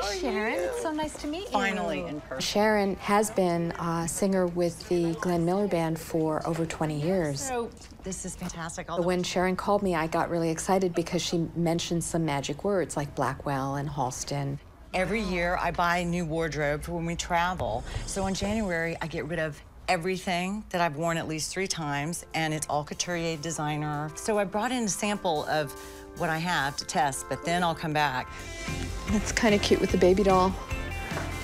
Hi, Sharon. It's so nice to meet you. Finally in person. Sharon has been a singer with the Glenn Miller Band for over 20 years. So this is fantastic. When Sharon called me, I got really excited because she mentioned some magic words like Blackwell and Halston. Every year, I buy a new wardrobe for when we travel. So in January, I get rid of everything that I've worn at least 3 times, and it's all Couturier designer. So I brought in a sample of what I have to test, but then I'll come back. It's kind of cute with the baby doll.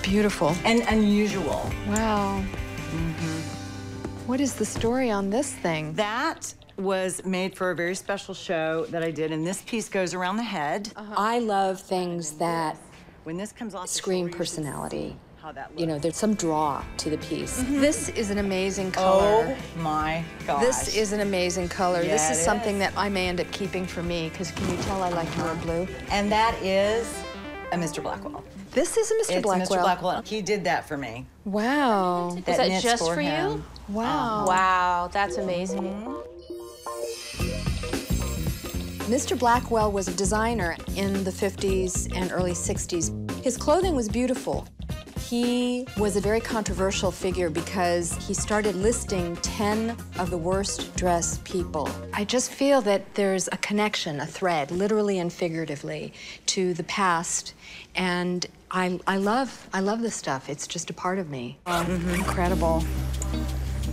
Beautiful. And unusual. Wow. Mm-hmm. What is the story on this thing? That was made for a very special show that I did, and this piece goes around the head. I love things that when this comes off, scream personality. How that looks. You know, there's some draw to the piece. Mm-hmm. This is an amazing color. Oh my gosh. This is an amazing color. Yeah, this is something that I may end up keeping for me, because can you tell I like more blue? And that is a Mr. Blackwell. This is a Mr. Blackwell. It's Mr. Blackwell. He did that for me. Wow. Is that just for you? Wow. Wow, that's amazing. Mm-hmm. Mr. Blackwell was a designer in the 50s and early 60s. His clothing was beautiful. He was a very controversial figure because he started listing 10 of the worst-dressed people. I just feel that there's a connection, a thread, literally and figuratively, to the past. And I love this stuff. It's just a part of me. Incredible.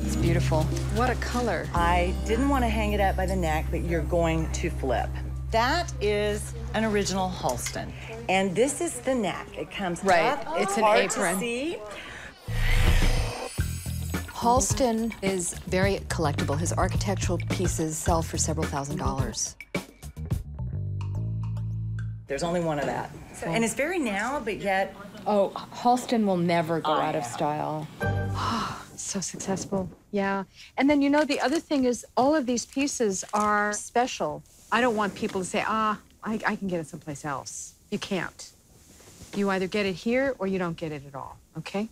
It's beautiful. What a color. I didn't want to hang it up by the neck, but you're going to flip. That is an original Halston. And this is the neck. It comes up. Oh. It's an apron. To see. Halston is very collectible. His architectural pieces sell for several $1000s. There's only one of that. So, and it's very now, but yet... Oh, Halston will never go out of style. So successful, yeah. And then, you know, the other thing is all of these pieces are special. I don't want people to say, I can get it someplace else. You can't. You either get it here or you don't get it at all, okay?